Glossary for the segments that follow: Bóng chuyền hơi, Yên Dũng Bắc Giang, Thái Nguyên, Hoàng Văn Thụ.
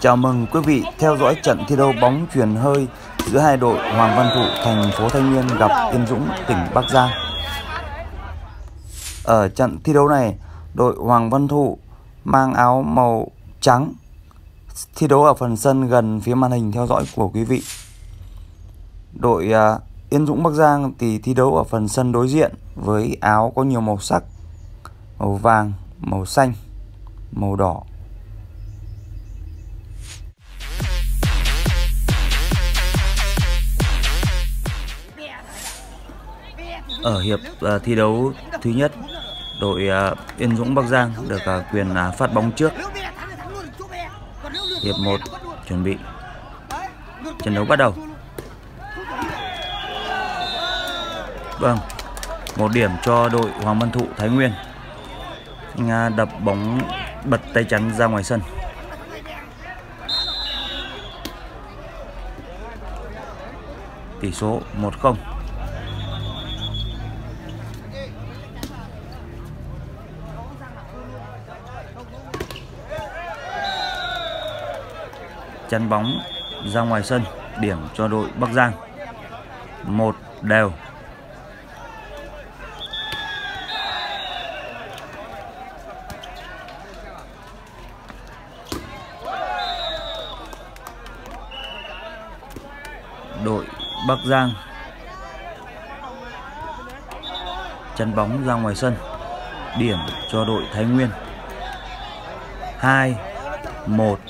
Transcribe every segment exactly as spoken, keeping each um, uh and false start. Chào mừng quý vị theo dõi trận thi đấu bóng chuyền hơi giữa hai đội Hoàng Văn Thụ thành phố Thái Nguyên gặp Yên Dũng tỉnh Bắc Giang. Ở trận thi đấu này, đội Hoàng Văn Thụ mang áo màu trắng thi đấu ở phần sân gần phía màn hình theo dõi của quý vị. Đội Yên Dũng Bắc Giang thì thi đấu ở phần sân đối diện với áo có nhiều màu sắc: màu vàng, màu xanh, màu đỏ. Ở hiệp uh, thi đấu thứ nhất, đội uh, Yên Dũng Bắc Giang được uh, quyền uh, phát bóng trước. Hiệp một chuẩn bị trận đấu bắt đầu. Vâng, một điểm cho đội Hoàng Văn Thụ Thái Nguyên. Anh uh, đập bóng bật tay chắn ra ngoài sân. Tỷ số một không. Chắn bóng ra ngoài sân, điểm cho đội Bắc Giang, một đều. Đội Bắc Giang chắn bóng ra ngoài sân, điểm cho đội Thái Nguyên, hai một.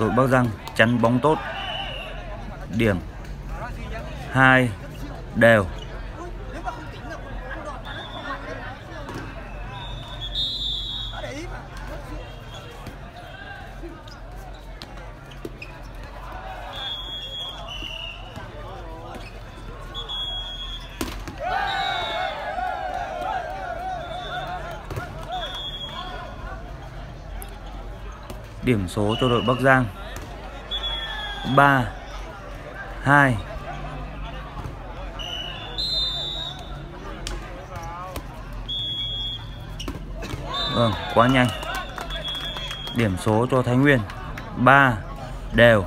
Đội Bắc Giang chắn bóng tốt, điểm hai đều. Điểm số cho đội Bắc Giang ba hai. Vâng, quá nhanh. Điểm số cho Thái Nguyên ba đều.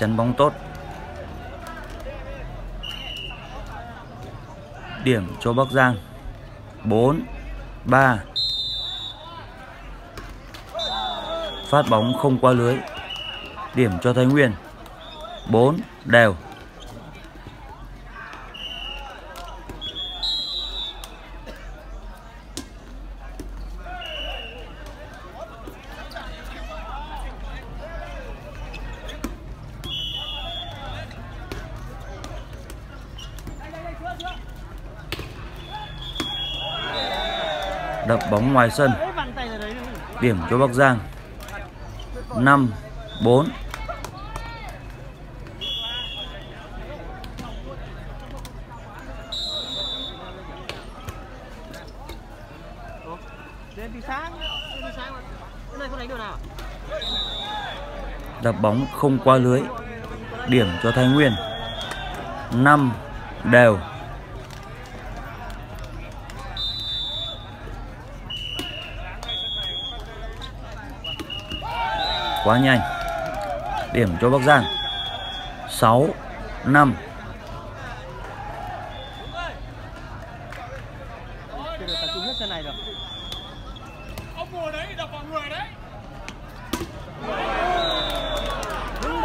Chắn bóng tốt, điểm cho Bắc Giang bốn ba. Phát bóng không qua lưới, điểm cho Thái Nguyên bốn đều. Đập bóng ngoài sân, điểm cho Bắc Giang năm bốn. Đập bóng không qua lưới, điểm cho Thái Nguyên năm đều. Quá nhanh, điểm cho Bắc Giang sáu năm.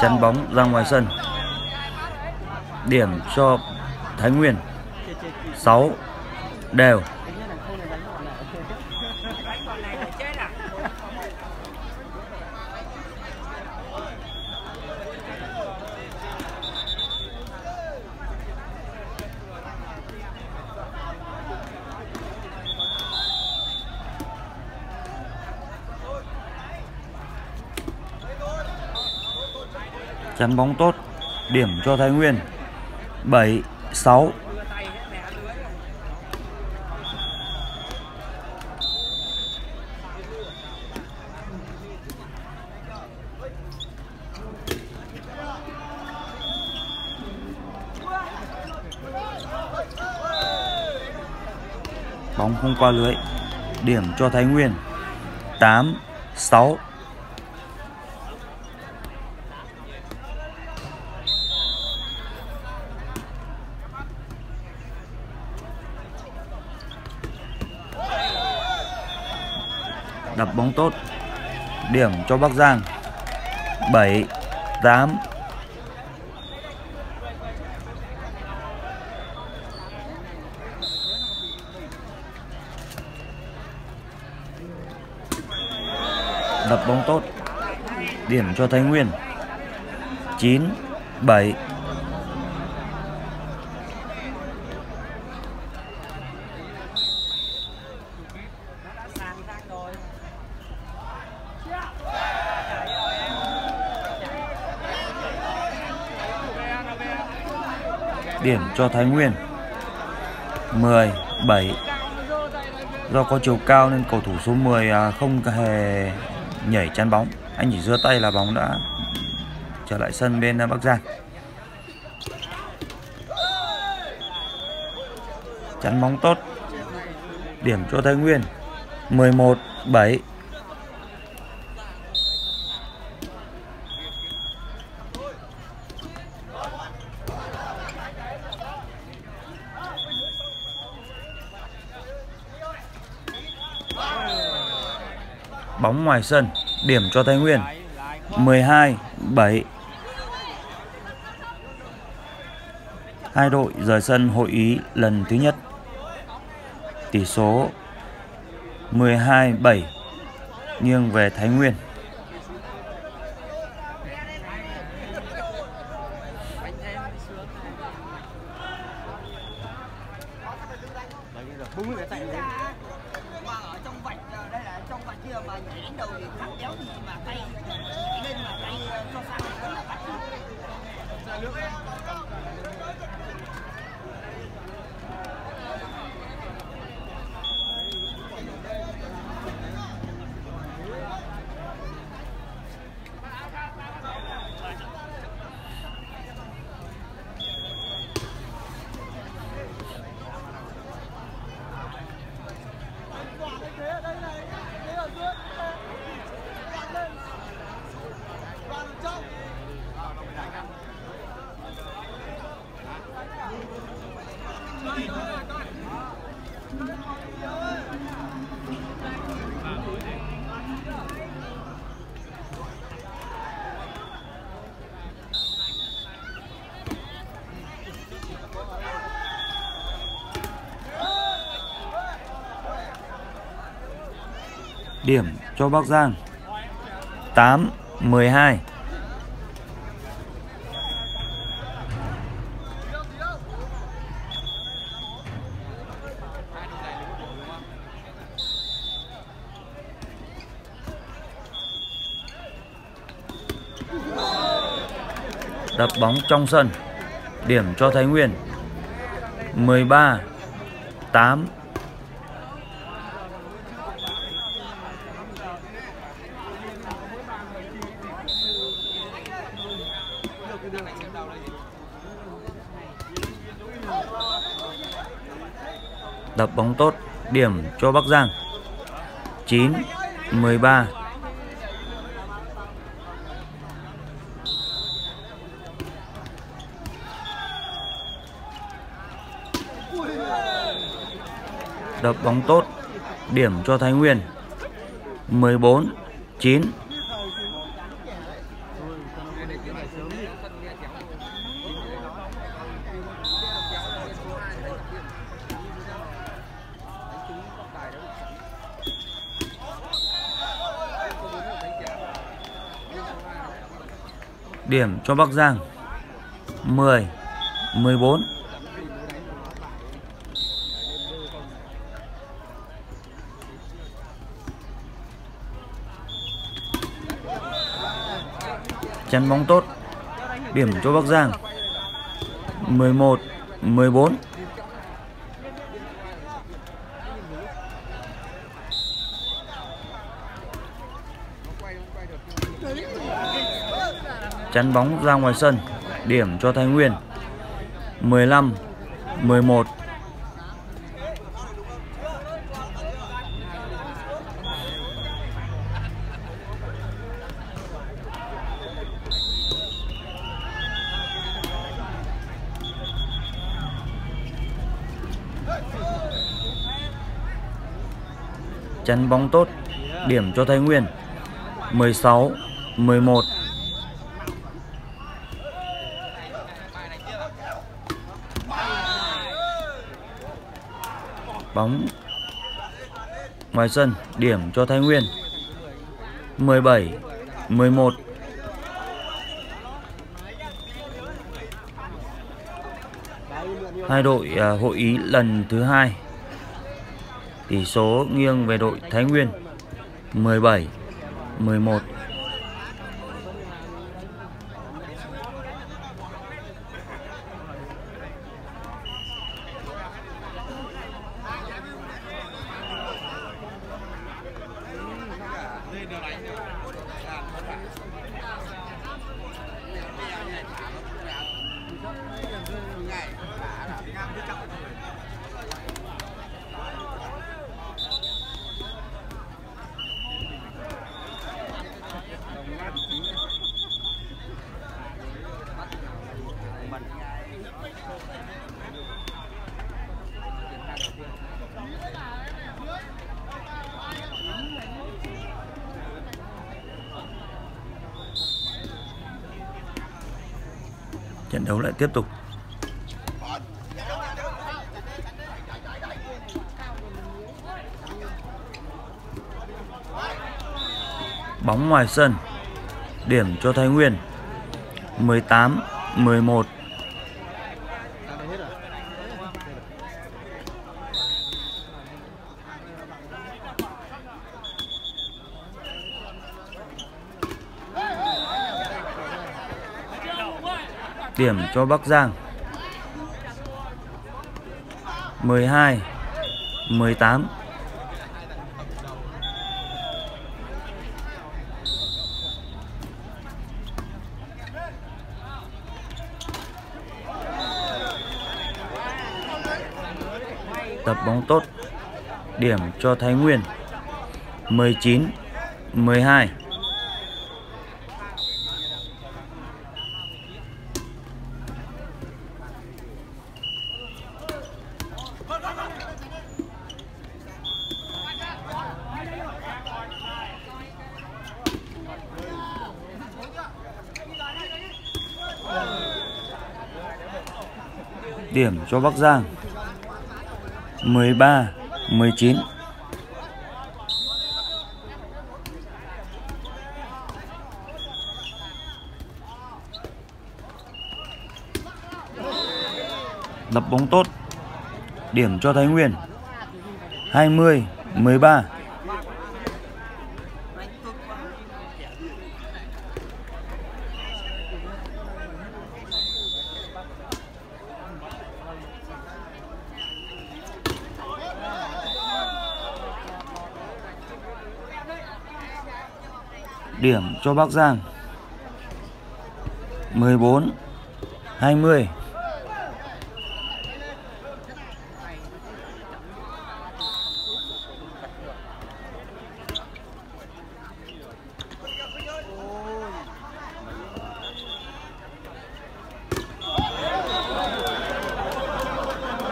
Chắn bóng ra ngoài sân, điểm cho Thái Nguyên sáu đều. chắn bóng tốt, điểm cho Thái Nguyên. Bảy sáu. Bóng không qua lưới, điểm cho Thái Nguyên. Tám sáu. Đập bóng tốt, điểm cho Bắc Giang. Bảy tám. Đập bóng tốt, điểm cho Thái Nguyên. Chín bảy. Điểm cho Thái Nguyên. Mười bảy. Do có chiều cao nên cầu thủ số mười không hề nhảy chắn bóng, anh chỉ giơ tay là bóng đã trở lại sân bên Bắc Giang. Chắn bóng tốt, điểm cho Thái Nguyên. Mười một bảy. Bóng ngoài sân, điểm cho Thái Nguyên. Mười hai bảy. Hai đội rời sân hội ý lần thứ nhất. Tỷ số mười hai bảy nghiêng về Thái Nguyên. Điểm cho Bắc Giang. Tám mười hai. Đập bóng trong sân, điểm cho Thái Nguyên. Mười ba tám. Đập bóng tốt, điểm cho Bắc Giang. Chín mười ba. Đập bóng tốt, điểm cho Thái Nguyên. Mười bốn chín. Điểm cho Bắc Giang. Mười mười bốn. Chắn bóng tốt, điểm cho Bắc Giang. Mười một mười bốn. Chắn bóng ra ngoài sân, điểm cho Thái Nguyên. Mười lăm mười một. Chắn bóng tốt, điểm cho Thái Nguyên. Mười sáu mười một. Bóng ngoài sân, điểm cho Thái Nguyên. Mười bảy mười một. Hai đội hội ý lần thứ hai, tỷ số nghiêng về đội Thái Nguyên. Mười bảy mười một. Trận đấu lại tiếp tục. Bóng ngoài sân, điểm cho Thái Nguyên. Mười tám mười một. Điểm cho Bắc Giang. Mười hai mười tám. Tập bóng tốt, điểm cho Thái Nguyên. Mười chín mười hai. Điểm cho Bắc Giang. Mười ba mười chín. Lập bóng tốt, điểm cho Thái Nguyên. Hai mươi mười ba. Điểm cho Bắc Giang. Mười bốn hai mươi.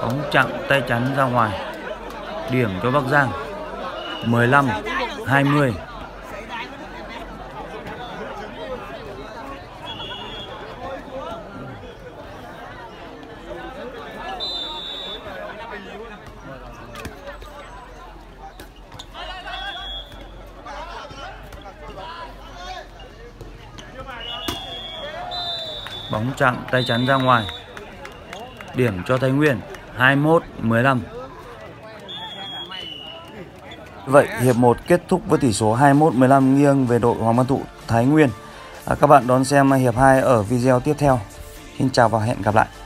Bóng chặn tay chắn ra ngoài, điểm cho Bắc Giang. Mười lăm hai mươi. Bóng chặn tay chắn ra ngoài, điểm cho Thái Nguyên. Hai mươi mốt mười lăm. Vậy hiệp một kết thúc với tỷ số hai mươi mốt mười lăm nghiêng về đội Hoàng Văn Thụ Thái Nguyên. Các bạn đón xem hiệp hai ở video tiếp theo. Xin chào và hẹn gặp lại.